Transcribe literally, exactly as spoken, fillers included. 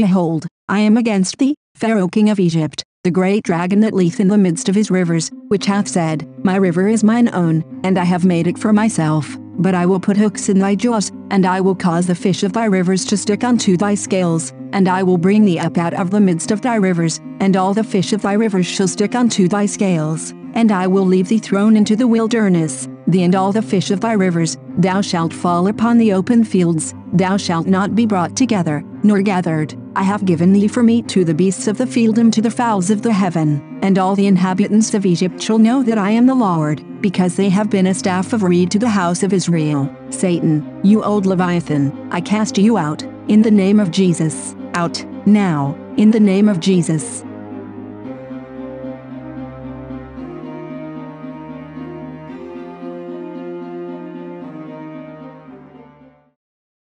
Behold, I am against thee, Pharaoh king of Egypt, the great dragon that leath in the midst of his rivers, which hath said, My river is mine own, and I have made it for myself. But I will put hooks in thy jaws, and I will cause the fish of thy rivers to stick unto thy scales, and I will bring thee up out of the midst of thy rivers, and all the fish of thy rivers shall stick unto thy scales, and I will leave thee thrown into the wilderness, thee and all the fish of thy rivers. Thou shalt fall upon the open fields, thou shalt not be brought together, nor gathered. I have given thee for meat to the beasts of the field and to the fowls of the heaven, and all the inhabitants of Egypt shall know that I am the Lord, because they have been a staff of reed to the house of Israel. Satan, you old Leviathan, I cast you out, in the name of Jesus, out, now, in the name of Jesus.